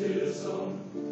Hillsong.